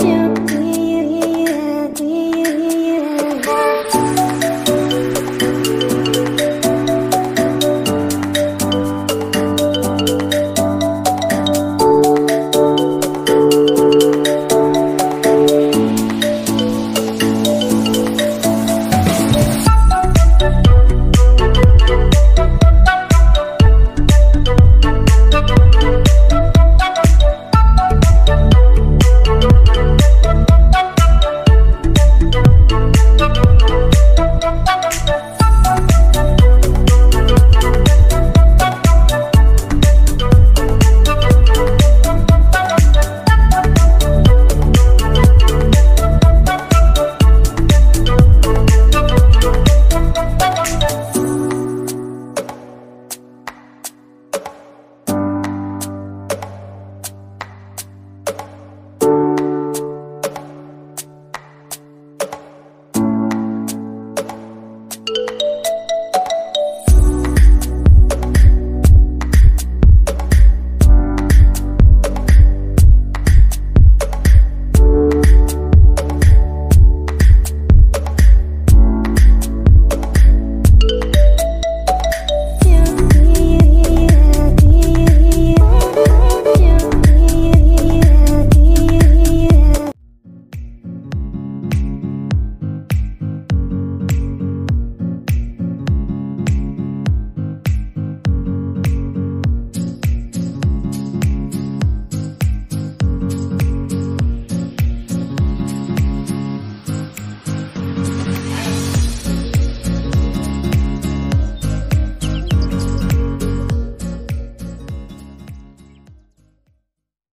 You.